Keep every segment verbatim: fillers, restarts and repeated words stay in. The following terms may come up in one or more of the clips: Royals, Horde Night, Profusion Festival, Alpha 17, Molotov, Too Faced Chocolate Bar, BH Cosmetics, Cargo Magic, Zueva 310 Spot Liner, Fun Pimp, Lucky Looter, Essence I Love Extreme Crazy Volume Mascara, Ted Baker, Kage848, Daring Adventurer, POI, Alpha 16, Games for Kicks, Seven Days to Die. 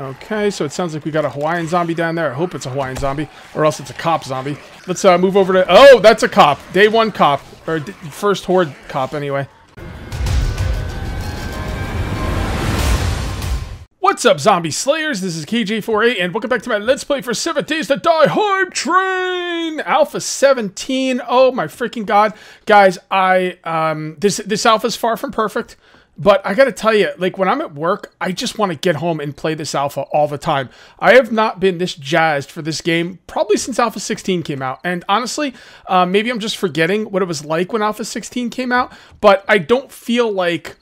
Okay, so it sounds like we got a Hawaiian zombie down there. I hope it's a Hawaiian zombie, or else it's a cop zombie. Let's uh, move over to... Oh, that's a cop. Day one cop. Or first Horde cop, anyway. What's up, zombie slayers? This is Kage eight four eight, and welcome back to my Let's Play for Seven Days to Die Hype Train! Alpha seventeen. Oh, my freaking God. Guys, I... Um, this, this alpha's far from perfect. But I gotta tell you, like, when I'm at work, I just want to get home and play this alpha all the time. I have not been this jazzed for this game probably since Alpha sixteen came out. And honestly, uh, maybe I'm just forgetting what it was like when Alpha sixteen came out. But I don't feel like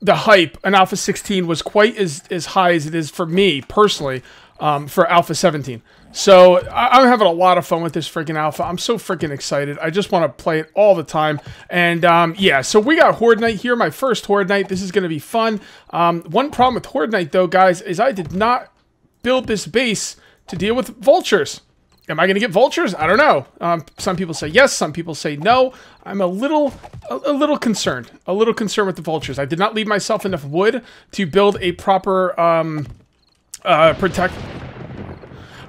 the hype in Alpha sixteen was quite as, as high as it is for me, personally, um, for Alpha seventeen. So I I'm having a lot of fun with this freaking alpha. I'm so freaking excited. I just want to play it all the time. And um, yeah, so we got Horde Night here, my first Horde Night. This is going to be fun. Um, one problem with Horde Night, though, guys, is I did not build this base to deal with vultures. Am I going to get vultures? I don't know. Um, some people say yes. Some people say no. I'm a little, a, a little concerned. A little concerned with the vultures. I did not leave myself enough wood to build a proper um, uh, protect...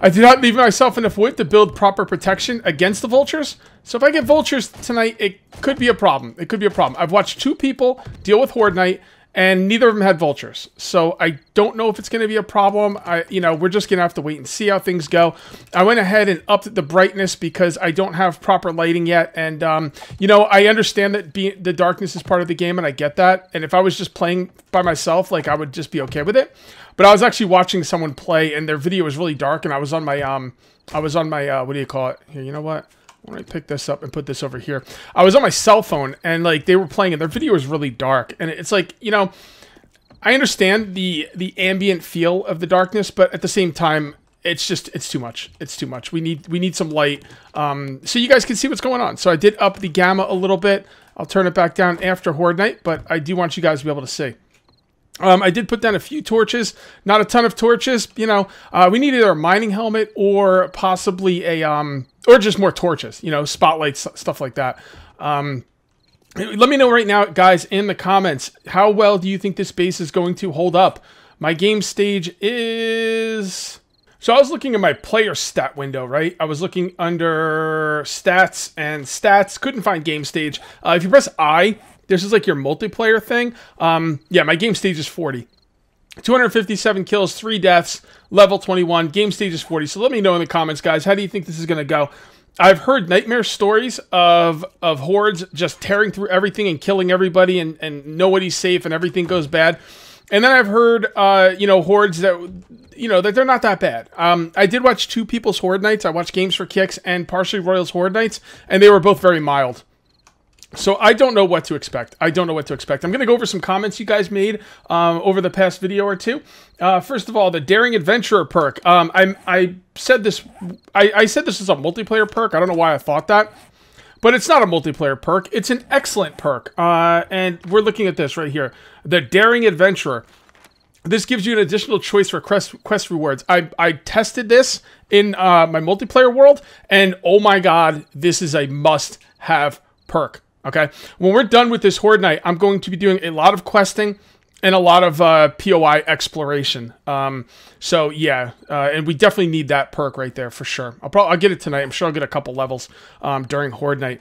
I did not leave myself enough wood to build proper protection against the vultures. So if I get vultures tonight, it could be a problem. It could be a problem. I've watched two people deal with Horde Night, and neither of them had vultures. So I don't know if it's going to be a problem. I, you know, we're just going to have to wait and see how things go. I went ahead and upped the brightness because I don't have proper lighting yet. And, um, you know, I understand that be the darkness is part of the game, and I get that. And if I was just playing by myself, like, I would just be okay with it. But I was actually watching someone play, and their video was really dark, and I was on my, um, I was on my, uh, what do you call it? Here, you know what? Why don't I pick this up and put this over here? I was on my cell phone, and, like, they were playing, and their video was really dark. And it's like, you know, I understand the the ambient feel of the darkness, but at the same time, it's just, it's too much. It's too much. We need, we need some light, um, so you guys can see what's going on. So I did up the gamma a little bit. I'll turn it back down after Horde Night, but I do want you guys to be able to see. Um, I did put down a few torches, not a ton of torches, you know, uh, we need either a mining helmet or possibly a, um, or just more torches, you know, spotlights, stuff like that. Um, let me know right now, guys, in the comments, how well do you think this base is going to hold up? My game stage is... So I was looking at my player stat window, right? I was looking under stats and stats, couldn't find game stage. Uh, if you press I... This is like your multiplayer thing. Um, yeah, my game stage is forty. two hundred fifty-seven kills, three deaths, level twenty-one. Game stage is forty. So let me know in the comments, guys. How do you think this is going to go? I've heard nightmare stories of of hordes just tearing through everything and killing everybody, and, and nobody's safe and everything goes bad. And then I've heard, uh, you know, hordes that, you know, that they're not that bad. Um, I did watch two people's Horde Nights. I watched Games for Kicks and partially Royals Horde Nights, and they were both very mild. So I don't know what to expect. I don't know what to expect. I'm going to go over some comments you guys made um, over the past video or two. Uh, first of all, the Daring Adventurer perk. Um, I, I said this. I, I said this is a multiplayer perk. I don't know why I thought that, but it's not a multiplayer perk. It's an excellent perk. Uh, and we're looking at this right here. The Daring Adventurer. This gives you an additional choice for quest, quest rewards. I, I tested this in uh, my multiplayer world, and oh my God, this is a must-have perk. Okay, when we're done with this Horde Night, I'm going to be doing a lot of questing and a lot of uh, P O I exploration. Um, so, yeah, uh, and we definitely need that perk right there for sure. I'll probably I'll get it tonight. I'm sure I'll get a couple levels um, during Horde Night.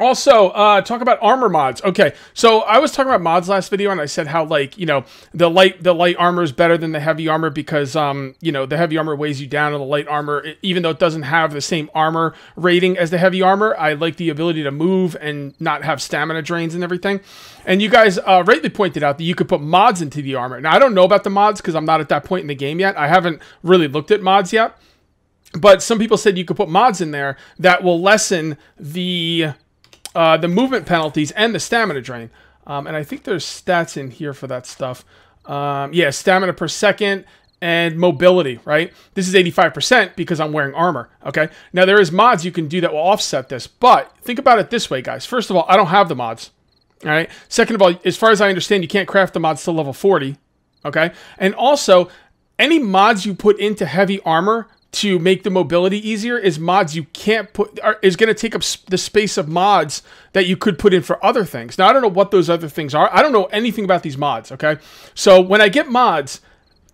Also, uh, talk about armor mods. Okay, so I was talking about mods last video, and I said how, like, you know, the light the light armor is better than the heavy armor because, um, you know, the heavy armor weighs you down, and the light armor, it, even though it doesn't have the same armor rating as the heavy armor, I like the ability to move and not have stamina drains and everything. And you guys uh, rightly pointed out that you could put mods into the armor. Now, I don't know about the mods because I'm not at that point in the game yet. I haven't really looked at mods yet. But some people said you could put mods in there that will lessen the... Uh, the movement penalties and the stamina drain. Um, and I think there's stats in here for that stuff. Um, yeah, stamina per second and mobility, right? This is eighty-five percent because I'm wearing armor, okay? Now, there is mods you can do that will offset this. But think about it this way, guys. First of all, I don't have the mods, all right? Second of all, as far as I understand, you can't craft the mods to level forty, okay? And also, any mods you put into heavy armor to make the mobility easier is mods you can't put, are, is going to take up sp the space of mods that you could put in for other things. Now, I don't know what those other things are. I don't know anything about these mods, okay? So when I get mods,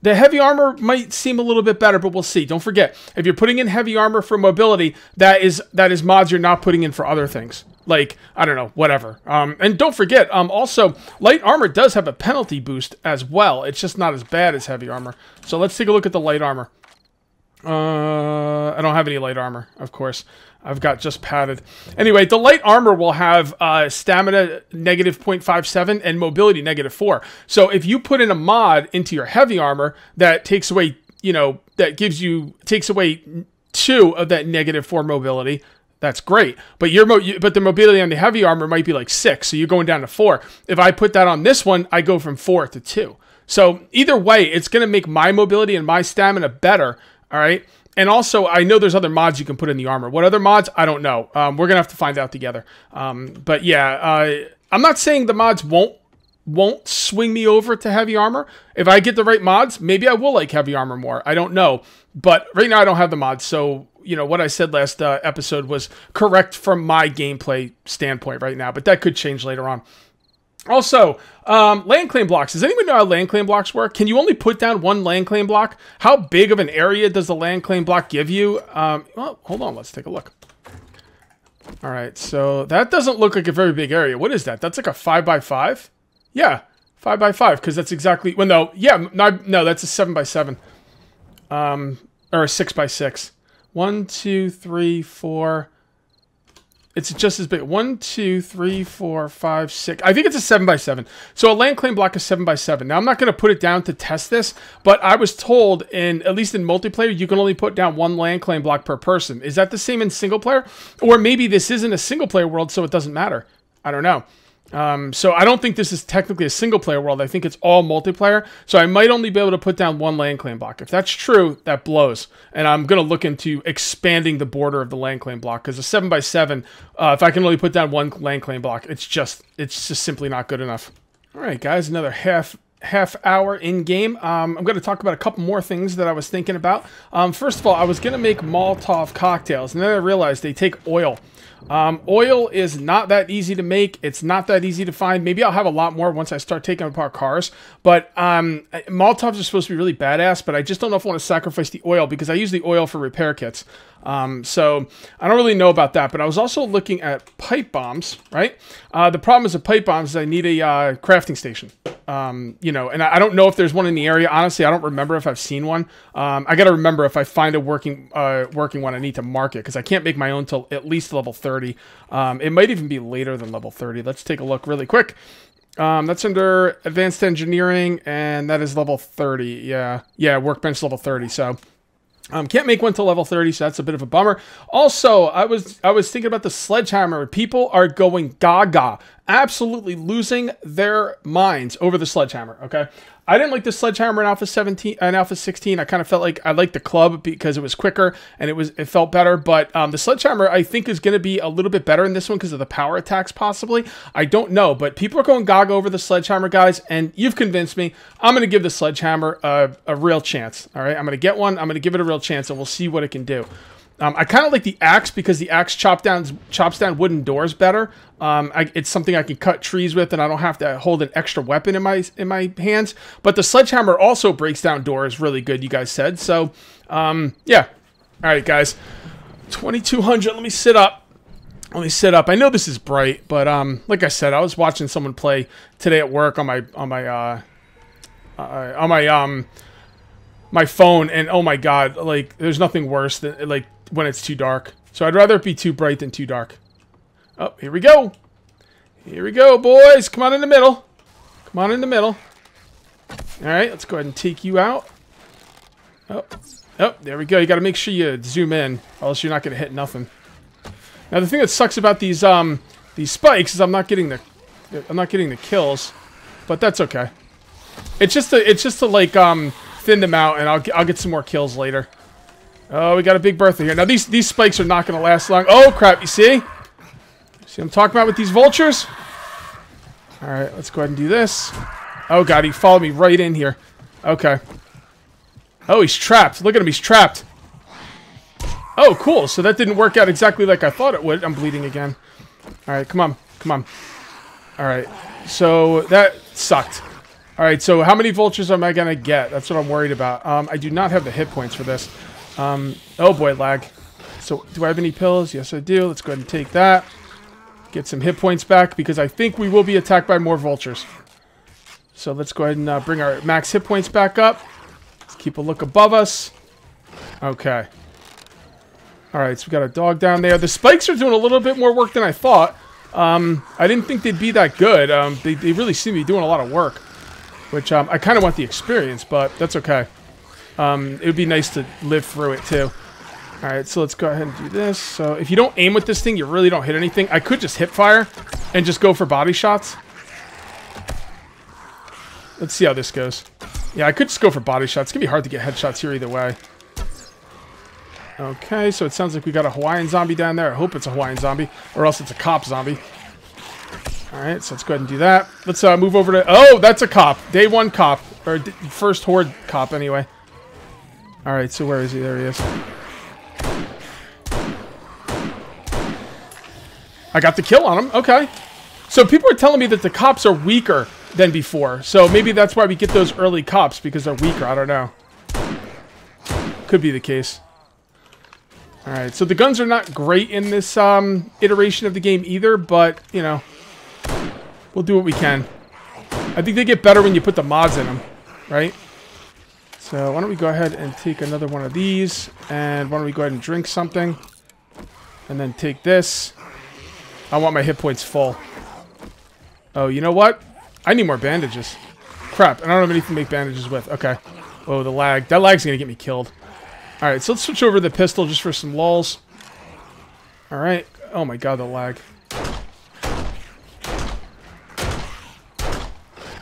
The heavy armor might seem a little bit better, but we'll see. Don't forget, if you're putting in heavy armor for mobility, that is that is mods you're not putting in for other things. Like, I don't know, whatever. Um, and don't forget, um, also, light armor does have a penalty boost as well. It's just not as bad as heavy armor. So let's take a look at the light armor. Uh, I don't have any light armor, of course. I've got just padded. Anyway, the light armor will have uh, stamina negative zero point five seven and mobility negative four. So if you put in a mod into your heavy armor that takes away, you know, that gives you, takes away two of that negative four mobility, that's great. But your mo but the mobility on the heavy armor might be like six, so you're going down to four. If I put that on this one, I go from four to two. So either way, it's going to make my mobility and my stamina better. All right. And also, I know there's other mods you can put in the armor. What other mods? I don't know. Um, we're going to have to find out together. Um, but yeah, uh, I'm not saying the mods won't won't swing me over to heavy armor. If I get the right mods, maybe I will like heavy armor more. I don't know. But right now, I don't have the mods. So, you know, what I said last uh, episode was correct from my gameplay standpoint right now. But that could change later on. Also, um, land claim blocks. Does anyone know how land claim blocks work? Can you only put down one land claim block? How big of an area does the land claim block give you? Um, well, hold on, let's take a look. All right, so that doesn't look like a very big area. What is that? That's like a five by five? Yeah, five by five, because that's exactly, well, no, yeah, no, no, that's a seven by seven. Um, or a six by six. One, two, three, four... It's just as big. One, two, three, four, five, six. I think it's a seven by seven. So a land claim block is seven by seven. Now I'm not going to put it down to test this, but I was told, in at least in multiplayer, you can only put down one land claim block per person. Is that the same in single player? Or maybe this isn't a single player world, so it doesn't matter. I don't know. Um, so I don't think this is technically a single player world. I think it's all multiplayer. So I might only be able to put down one land claim block. If that's true, that blows. And I'm going to look into expanding the border of the land claim block, because a seven by seven, uh, if I can only put down one land claim block, it's just, it's just simply not good enough. All right, guys, another half half hour in game. Um, I'm going to talk about a couple more things that I was thinking about. Um, first of all, I was going to make Molotov cocktails, and then I realized they take oil. Um, oil is not that easy to make. It's not that easy to find. Maybe I'll have a lot more once I start taking apart cars. But um, Molotovs are supposed to be really badass, but I just don't know if I want to sacrifice the oil, because I use the oil for repair kits. Um, so I don't really know about that. But I was also looking at pipe bombs, right? Uh, the problem is with pipe bombs is I need a uh, crafting station. Um, you know, and I, I don't know if there's one in the area. Honestly, I don't remember if I've seen one. Um, I got to remember if I find a working uh, working one, I need to mark it, because I can't make my own till at least level thirty. Um, it might even be later than level thirty. Let's take a look really quick. Um, that's under advanced engineering, and that is level thirty. Yeah, yeah, workbench level thirty. So. Um, can't make one till level thirty, so that's a bit of a bummer. Also, I was I was thinking about the sledgehammer. People are going gaga, absolutely losing their minds over the sledgehammer. Okay, I didn't like the sledgehammer in Alpha seventeen and Alpha sixteen. I kind of felt like I liked the club because it was quicker and it was it felt better. But um, the sledgehammer I think is going to be a little bit better in this one because of the power attacks, possibly. I don't know, but people are going gaga over the sledgehammer, guys, and you've convinced me. I'm going to give the sledgehammer a, a real chance. All right, I'm going to get one. I'm going to give it a real chance, and we'll see what it can do. Um, I kind of like the axe because the axe chop down, chops down wooden doors better. Um, I, it's something I can cut trees with, and I don't have to hold an extra weapon in my in my hands. But the sledgehammer also breaks down doors really good, you guys said. So, um, yeah. All right, guys. twenty-two hundred. Let me sit up. Let me sit up. I know this is bright, but um, like I said, I was watching someone play today at work on my on my uh, uh, on my um. my phone, and oh my god, like, there's nothing worse than like when it's too dark. So I'd rather it be too bright than too dark. Oh, here we go. Here we go, boys. Come on in the middle. Come on in the middle. All right, let's go ahead and take you out. Oh, oh, there we go. You got to make sure you zoom in, or else you're not going to hit nothing. Now, the thing that sucks about these um these spikes is I'm not getting the I'm not getting the kills, but that's okay. It's just a, it's just a, like um thin them out, and I'll get, I'll get some more kills later. Oh, we got a big Bertha here. Now, these, these spikes are not going to last long. Oh, crap, you see? See what I'm talking about with these vultures? All right, let's go ahead and do this. Oh, God, he followed me right in here. Okay. Oh, he's trapped. Look at him, he's trapped. Oh, cool. So that didn't work out exactly like I thought it would. I'm bleeding again. All right, come on. Come on. All right. So that sucked. All right, so how many vultures am I going to get? That's what I'm worried about. Um, I do not have the hit points for this. Um, oh, boy, lag. So do I have any pills? Yes, I do. Let's go ahead and take that. Get some hit points back because I think we will be attacked by more vultures. So let's go ahead and uh, bring our max hit points back up. Let's keep a look above us. Okay. All right, so we got a dog down there. The spikes are doing a little bit more work than I thought. Um, I didn't think they'd be that good. Um, they, they really seem to be doing a lot of work. Which um, I kind of want the experience, but that's okay. Um, it would be nice to live through it, too. All right, so let's go ahead and do this. So if you don't aim with this thing, you really don't hit anything. I could just hip fire and just go for body shots. Let's see how this goes. Yeah, I could just go for body shots. It's going to be hard to get headshots here either way. Okay, so it sounds like we got a Hawaiian zombie down there. I hope it's a Hawaiian zombie, or else it's a cop zombie. All right, so let's go ahead and do that. Let's uh, move over to... Oh, that's a cop. Day one cop. Or d first Horde cop, anyway. All right, so where is he? There he is. I got the kill on him. Okay. So people are telling me that the cops are weaker than before. So maybe that's why we get those early cops, because they're weaker. I don't know. Could be the case. All right, so the guns are not great in this um, iteration of the game either, but, you know... We'll do what we can. I think they get better when you put the mods in them, right? So why don't we go ahead and take another one of these, and why don't we go ahead and drink something, and then take this. I want my hit points full. Oh, you know what? I need more bandages. Crap, I don't have anything to make bandages with. Okay. Oh, the lag. That lag's gonna get me killed. All right, so let's switch over to the pistol just for some lulz. All right. Oh my god, the lag.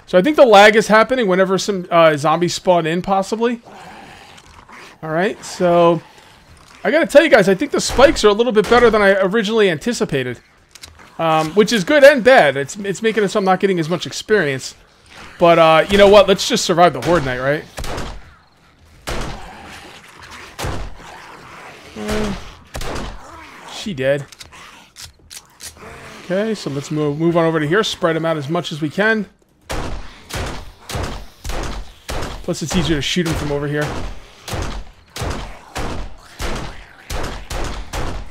So I think the lag is happening whenever some uh, zombies spawn in, possibly. All right, so I got to tell you guys, I think the spikes are a little bit better than I originally anticipated, um, which is good and bad. It's it's making it so I'm not getting as much experience. But uh, you know what? Let's just survive the Horde Night, right? Uh, she dead. Okay, so let's move move on over to here. Spread them out as much as we can. Plus, it's easier to shoot him from over here.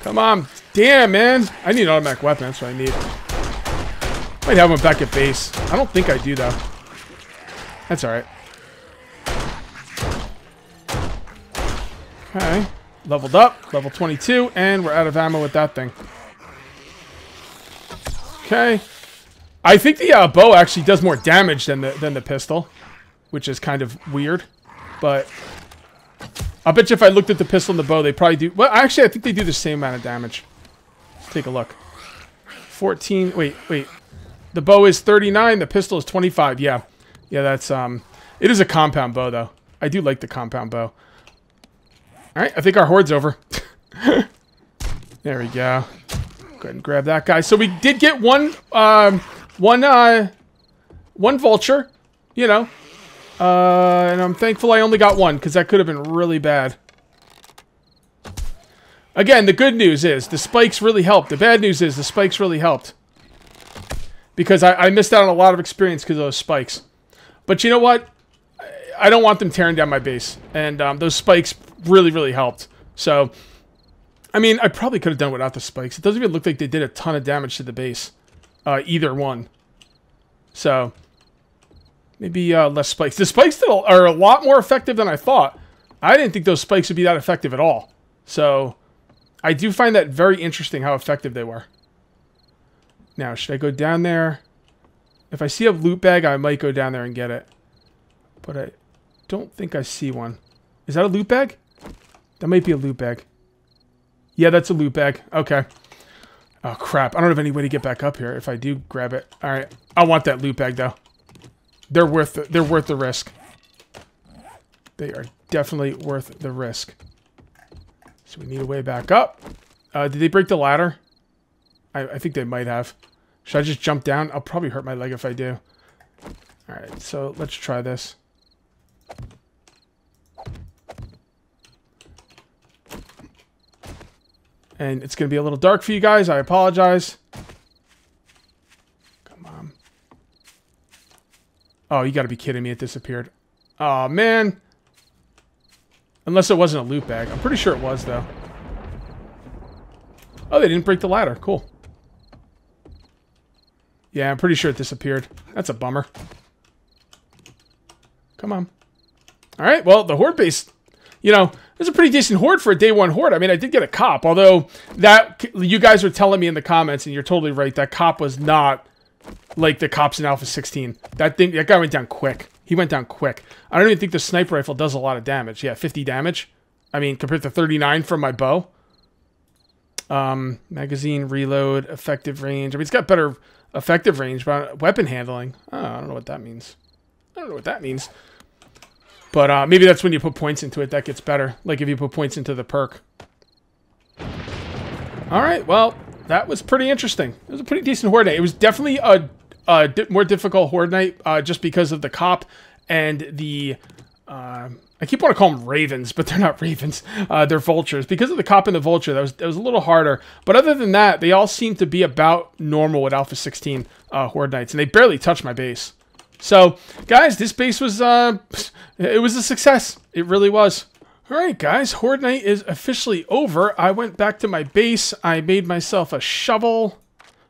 Come on. Damn, man. I need an automatic weapon. That's what I need. Might have one back at base. I don't think I do, though. That's all right. Okay. Leveled up. Level twenty-two. And we're out of ammo with that thing. Okay. I think the uh, bow actually does more damage than the, than the pistol. Which is kind of weird, but I bet you if I looked at the pistol and the bow, they probably do... Well, actually, I think they do the same amount of damage. Let's take a look. fourteen... Wait, wait. The bow is thirty-nine, the pistol is twenty-five. Yeah. Yeah, that's... um. It is a compound bow, though. I do like the compound bow. Alright, I think our horde's over. There we go. Go ahead and grab that guy. So we did get one... Um, one, uh... One vulture. You know... Uh, and I'm thankful I only got one, because that could have been really bad. Again, the good news is the spikes really helped. The bad news is the spikes really helped. Because I, I missed out on a lot of experience because of those spikes. But you know what? I don't want them tearing down my base. And um, those spikes really, really helped. So, I mean, I probably could have done without the spikes. It doesn't even look like they did a ton of damage to the base. Uh, either one. So... Maybe uh, less spikes. The spikes that are a lot more effective than I thought. I didn't think those spikes would be that effective at all. So, I do find that very interesting how effective they were. Now, should I go down there? If I see a loot bag, I might go down there and get it. But I don't think I see one. Is that a loot bag? That might be a loot bag. Yeah, that's a loot bag. Okay. Oh, crap. I don't have any way to get back up here if I do grab it. All right. I want that loot bag, though. They're worth the, they're worth the risk. They are definitely worth the risk. So we need a way back up. Uh, did they break the ladder? I, I think they might have. Should I just jump down? I'll probably hurt my leg if I do. All right, so let's try this. And it's going to be a little dark for you guys. I apologize. Oh, you gotta be kidding me, it disappeared. Aw, man. Unless it wasn't a loot bag. I'm pretty sure it was, though. Oh, they didn't break the ladder. Cool. Yeah, I'm pretty sure it disappeared. That's a bummer. Come on. Alright, well, the horde base... You know, it's a pretty decent horde for a day one horde. I mean, I did get a cop, although that you guys were telling me in the comments, and you're totally right, that cop was not like the cops in Alpha sixteen. That thing, that guy went down quick. He went down quick. I don't even think the sniper rifle does a lot of damage. Yeah, fifty damage. I mean, compared to thirty-nine from my bow. Um, magazine, reload, effective range. I mean, it's got better effective range, but weapon handling. Oh, I don't know what that means. I don't know what that means. But uh, maybe that's when you put points into it. That gets better. Like if you put points into the perk. All right. Well, that was pretty interesting. It was a pretty decent horde night. It was definitely a, a di more difficult horde night uh, just because of the cop and the... Uh, I keep wanting to call them ravens, but they're not ravens. Uh, they're vultures. Because of the cop and the vulture, that was, that was a little harder. But other than that, they all seem to be about normal with Alpha sixteen uh, horde nights. And they barely touch my base. So, guys, this base was, uh, it was a success. It really was. All right, guys, Horde Night is officially over. I went back to my base. I made myself a shovel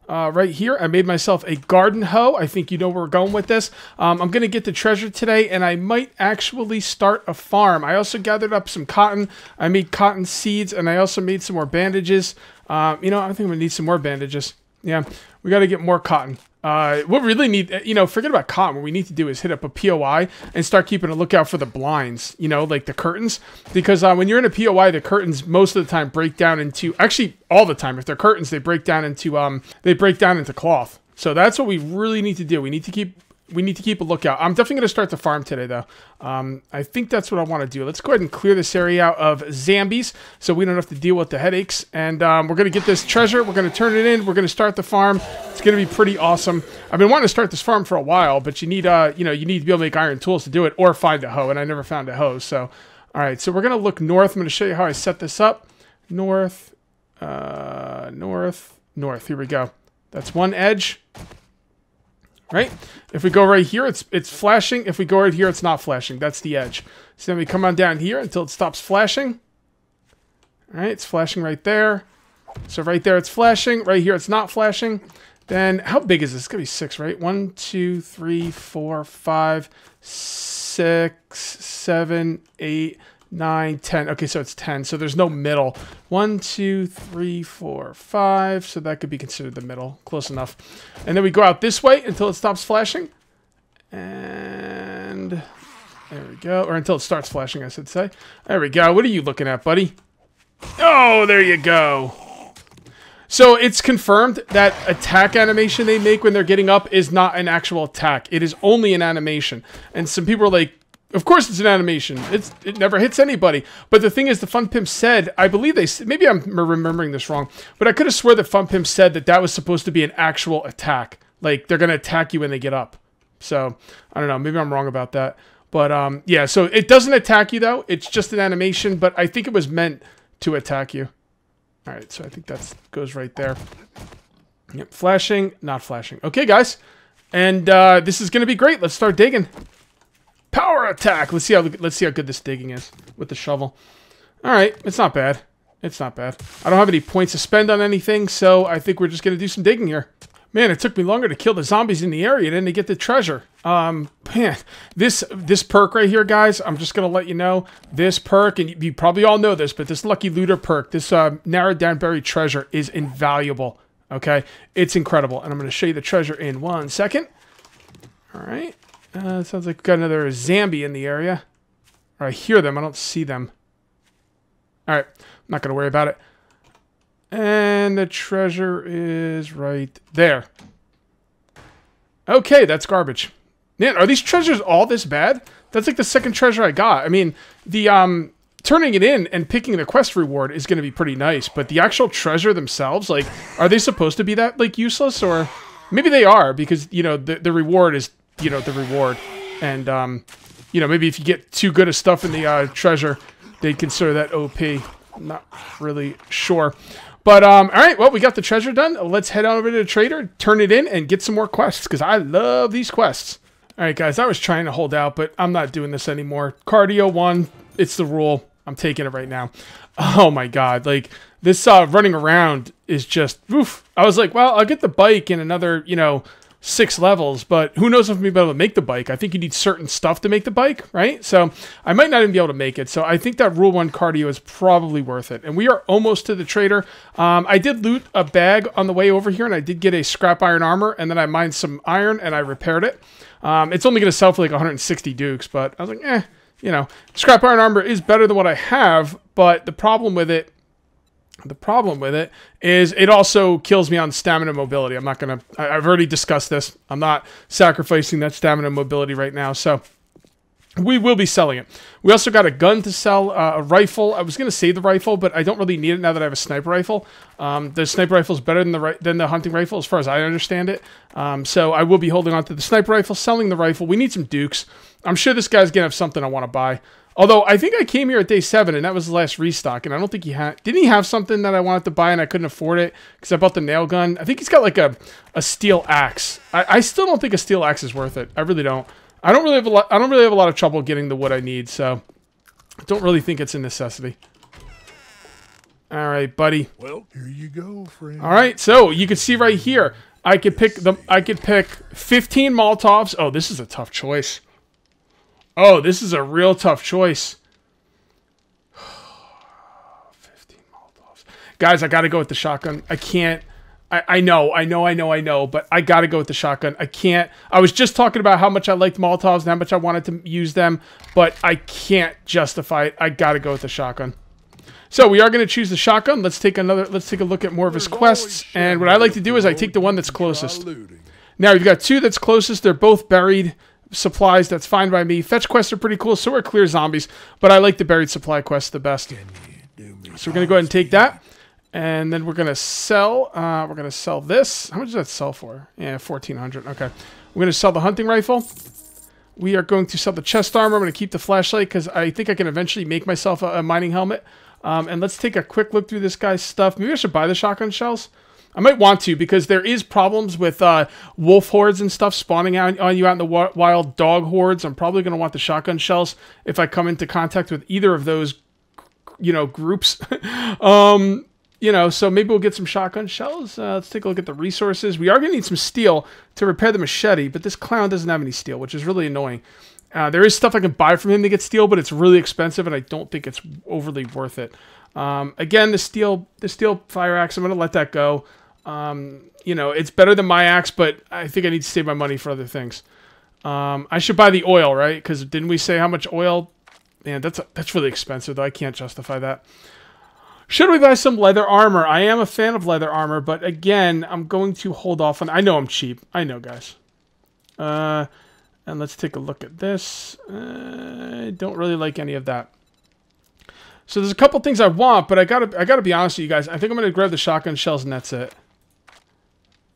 uh, right here. I made myself a garden hoe. I think you know where we're going with this. Um, I'm going to get the treasure today, and I might actually start a farm. I also gathered up some cotton. I made cotton seeds, and I also made some more bandages. Uh, you know, I think I'm going to need some more bandages. Yeah, we got to get more cotton. Uh, what we really need, you know, forget about cotton. What we need to do is hit up a P O I and start keeping a lookout for the blinds, you know, like the curtains. Because uh, when you're in a P O I, the curtains most of the time break down into, actually all the time, if they're curtains, they break down into, um, they break down into cloth. So that's what we really need to do. We need to keep, we need to keep a lookout. I'm definitely going to start the farm today, though. Um, I think that's what I want to do. Let's go ahead and clear this area out of zombies so we don't have to deal with the headaches. And um, we're going to get this treasure. We're going to turn it in. We're going to start the farm. It's going to be pretty awesome. I've been wanting to start this farm for a while, but you need, uh, you know, you need to be able to make iron tools to do it or find a hoe. And I never found a hoe. So, all right. So we're going to look north. I'm going to show you how I set this up. North, uh, north, north. Here we go. That's one edge. Right? If we go right here, it's it's flashing. If we go right here, it's not flashing. That's the edge. So then we come on down here until it stops flashing. All right, it's flashing right there. So right there, it's flashing. Right here, it's not flashing. Then how big is this? It's going to be six, right? One, two, three, four, five, six, seven, eight, nine, ten. Okay, so it's ten. So there's no middle. One, two, three, four, five. So that could be considered the middle. Close enough. And then we go out this way until it stops flashing. And there we go. Or until it starts flashing, I should say. There we go. What are you looking at, buddy? Oh, there you go. So it's confirmed that attack animation they make when they're getting up is not an actual attack. It is only an animation. And some people are like, of course it's an animation. It's, it never hits anybody. But the thing is, the Fun Pimp said, I believe they, maybe I'm remembering this wrong, but I could have swore that Fun Pimp said that that was supposed to be an actual attack. Like, they're going to attack you when they get up. So, I don't know. Maybe I'm wrong about that. But, um, yeah, so it doesn't attack you, though. It's just an animation, but I think it was meant to attack you. All right, so I think that goes right there. Yep, flashing, not flashing. Okay, guys. And uh, this is going to be great. Let's start digging. Power attack. Let's see how let's see how good this digging is with the shovel. All right, it's not bad. It's not bad. I don't have any points to spend on anything, so I think we're just gonna do some digging here. Man, it took me longer to kill the zombies in the area than to get the treasure. Um, man, this this perk right here, guys. I'm just gonna let you know this perk, and you, you probably all know this, but this Lucky Looter perk, this uh, narrowed down buried treasure, is invaluable. Okay, it's incredible, and I'm gonna show you the treasure in one second. All right. Uh, sounds like we've got another zombie in the area. Or I hear them. I don't see them. Alright. I'm not going to worry about it. And the treasure is right there. Okay, that's garbage. Man, are these treasures all this bad? That's like the second treasure I got. I mean, the um, turning it in and picking the quest reward is going to be pretty nice. But the actual treasure themselves, like, are they supposed to be that, like, useless? Or maybe they are because, you know, the, the reward is... you know, the reward. And, um, you know, maybe if you get too good of stuff in the uh, treasure, they consider that O P. I'm not really sure. But, um, all right, well, we got the treasure done. Let's head on over to the trader, turn it in, and get some more quests, because I love these quests. Alright guys, I was trying to hold out, but I'm not doing this anymore. Cardio one, it's the rule. I'm taking it right now. Oh my god, like, this uh, running around is just, oof. I was like, well, I'll get the bike in another, you know, six levels, but who knows if I'm going to be able to make the bike. I think you need certain stuff to make the bike, right? So I might not even be able to make it. So I think that rule one cardio is probably worth it. And we are almost to the trader. Um, I did loot a bag on the way over here, and I did get a scrap iron armor, and then I mined some iron, and I repaired it. Um, it's only going to sell for like one hundred sixty dukes, but I was like, eh, you know, scrap iron armor is better than what I have, but the problem with it The problem with it is it also kills me on stamina mobility. I'm not going to... I've already discussed this. I'm not sacrificing that stamina mobility right now. So we will be selling it. We also got a gun to sell, uh, a rifle. I was going to save the rifle, but I don't really need it now that I have a sniper rifle. Um, the sniper rifle is better than the, ri than the hunting rifle, as far as I understand it. Um, so I will be holding on to the sniper rifle, selling the rifle. We need some dukes. I'm sure this guy's going to have something I want to buy. Although, I think I came here at day seven, and that was the last restock, and I don't think he had... Didn't he have something that I wanted to buy, and I couldn't afford it? Because I bought the nail gun. I think he's got, like, a, a steel axe. I, I still don't think a steel axe is worth it. I really don't. I don't really have a lot... I don't really have a lot of trouble getting the wood I need, so... I don't really think it's a necessity. All right, buddy. Well, here you go, friend. All right, so you can see right here, I could pick the... I could pick fifteen Molotovs. Oh, this is a tough choice. Oh, this is a real tough choice. fifteen Molotovs. Guys, I got to go with the shotgun. I can't. I, I know, I know, I know, I know, but I got to go with the shotgun. I can't. I was just talking about how much I liked Molotovs and how much I wanted to use them, but I can't justify it. I got to go with the shotgun. So we are going to choose the shotgun. Let's take another. Let's take a look at more of his quests. And what I like to do is I take the one that's closest. Now, we've got two that's closest. They're both buried supplies. That's fine by me. Fetch quests are pretty cool, so are clear zombies, but I like the buried supply quest the best. So we're gonna go ahead and take that, and then we're gonna sell uh we're gonna sell this. How much does that sell for? Yeah, fourteen hundred. Okay, we're gonna sell the hunting rifle. We are going to sell the chest armor. I'm gonna keep the flashlight because I think I can eventually make myself a, a mining helmet. Um and let's take a quick look through this guy's stuff. Maybe I should buy the shotgun shells. I might want to, because there is problems with uh, wolf hordes and stuff spawning out on you out in the wild, dog hordes. I'm probably going to want the shotgun shells if I come into contact with either of those, you know, groups. um, you know, so maybe we'll get some shotgun shells. Uh, let's take a look at the resources. We are going to need some steel to repair the machete, but this clown doesn't have any steel, which is really annoying. Uh, there is stuff I can buy from him to get steel, but it's really expensive, and I don't think it's overly worth it. Um, again, the steel, the steel fire axe, I'm going to let that go. Um, you know, it's better than my axe, but I think I need to save my money for other things. Um, I should buy the oil, right? Because didn't we say how much oil? Man, that's, that's really expensive, though. I can't justify that. Should we buy some leather armor? I am a fan of leather armor, but again, I'm going to hold off on... I know I'm cheap. I know, guys. Uh, and let's take a look at this. Uh, I don't really like any of that. So there's a couple things I want, but I gotta, I gotta be honest with you guys. I think I'm gonna grab the shotgun shells, and that's it.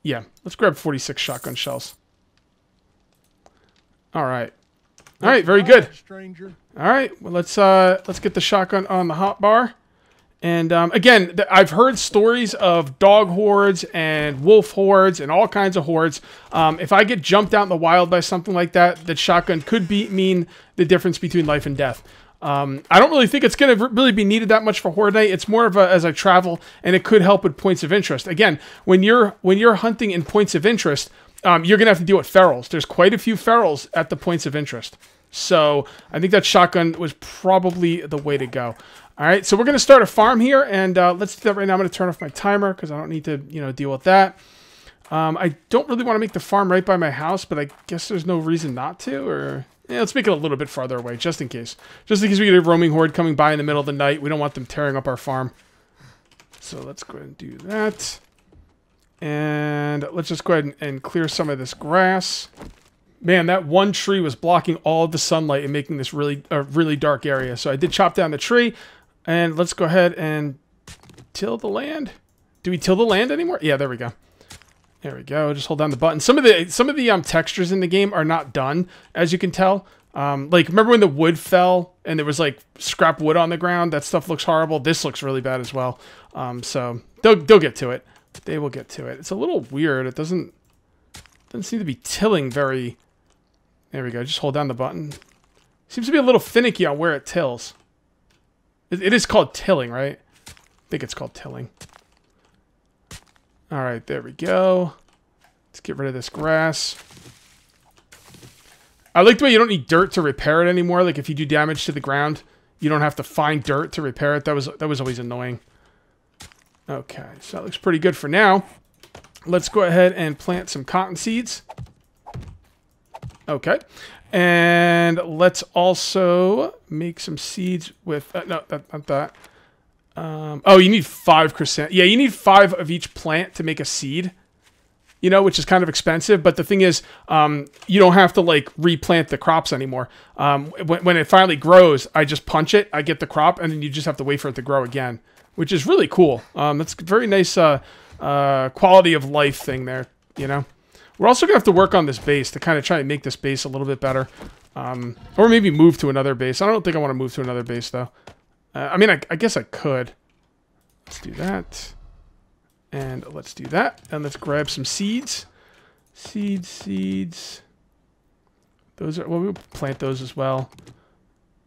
Yeah, let's grab forty-six shotgun shells. All right, all right, very good. Stranger. All right, well, let's uh, let's get the shotgun on the hot bar. And um, again, th I've heard stories of dog hordes and wolf hordes and all kinds of hordes. Um, if I get jumped out in the wild by something like that, that shotgun could be mean the difference between life and death. Um, I don't really think it's going to really be needed that much for Horde Night. It's more of a, as I travel, and it could help with points of interest. Again, when you're when you're hunting in points of interest, um, you're going to have to deal with ferals. There's quite a few ferals at the points of interest. So I think that shotgun was probably the way to go. All right, so we're going to start a farm here, and uh, let's do that right now. I'm going to turn off my timer because I don't need to, you know, deal with that. Um, I don't really want to make the farm right by my house, but I guess there's no reason not to, or... Yeah, let's make it a little bit farther away, just in case. Just in case we get a roaming horde coming by in the middle of the night. We don't want them tearing up our farm. So let's go ahead and do that. And let's just go ahead and, and clear some of this grass. Man, that one tree was blocking all of the sunlight and making this really, uh, really dark area. So I did chop down the tree. And let's go ahead and till the land. Do we till the land anymore? Yeah, there we go. There we go. Just hold down the button. Some of the some of the um, textures in the game are not done, as you can tell. Um, like, remember when the wood fell and there was, like, scrap wood on the ground? That stuff looks horrible. This looks really bad as well. Um, so they'll, they'll get to it. They will get to it. It's a little weird. It doesn't, doesn't seem to be tilling very... There we go. Just hold down the button. Seems to be a little finicky on where it tills. It, it is called tilling, right? I think it's called tilling. Alright, there we go. Let's get rid of this grass. I like the way you don't need dirt to repair it anymore. Like, if you do damage to the ground, you don't have to find dirt to repair it. That was, that was always annoying. Okay, so that looks pretty good for now. Let's go ahead and plant some cotton seeds. Okay. And let's also make some seeds with... Uh, no, that, not that. Um, oh, you need five percent. Yeah, you need five of each plant to make a seed. You know, which is kind of expensive. But the thing is, um, you don't have to, like, replant the crops anymore. Um, when, when it finally grows, I just punch it. I get the crop, and then you just have to wait for it to grow again. Which is really cool. Um, that's a very nice uh, uh, quality of life thing there, you know. We're also going to have to work on this base to kind of try and make this base a little bit better. Um, or maybe move to another base. I don't think I want to move to another base, though. Uh, I mean, I, I guess I could. Let's do that. And let's do that. And let's grab some seeds. Seeds, seeds. Those are... Well, we'll plant those as well.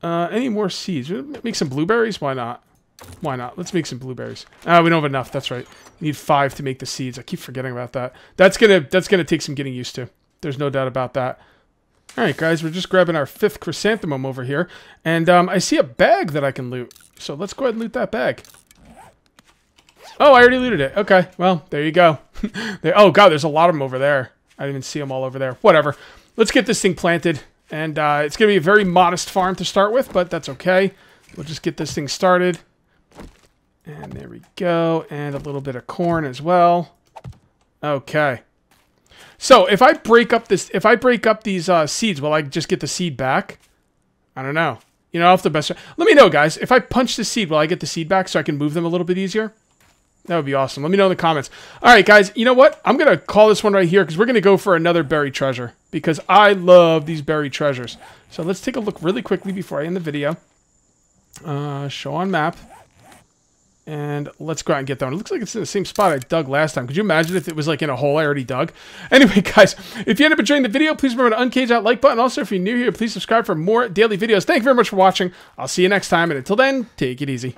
Uh, any more seeds? Make some blueberries? Why not? Why not? Let's make some blueberries. Ah, uh, we don't have enough. That's right. We need five to make the seeds. I keep forgetting about that. That's gonna that's gonna take some getting used to. There's no doubt about that. All right, guys, we're just grabbing our fifth chrysanthemum over here, and um, I see a bag that I can loot. So let's go ahead and loot that bag. Oh, I already looted it. Okay, well there you go. there, oh god, there's a lot of them over there. I didn't even see them all over there. Whatever. Let's get this thing planted, and uh, it's gonna be a very modest farm to start with, but that's okay. We'll just get this thing started. And there we go, and a little bit of corn as well. Okay. So if I break up this, if I break up these uh, seeds, will I just get the seed back? I don't know. You know, off the best. Let me know, guys. If I punch the seed, will I get the seed back so I can move them a little bit easier? That would be awesome. Let me know in the comments. All right, guys. You know what? I'm gonna call this one right here because we're gonna go for another buried treasure because I love these buried treasures. So let's take a look really quickly before I end the video. Uh, show on map. And let's go out and get that one. It looks like it's in the same spot I dug last time. Could you imagine if it was like in a hole I already dug? Anyway, guys, if you end up enjoying the video, please remember to uncage that like button. Also, if you're new here, please subscribe for more daily videos. Thank you very much for watching. I'll see you next time. And until then, take it easy.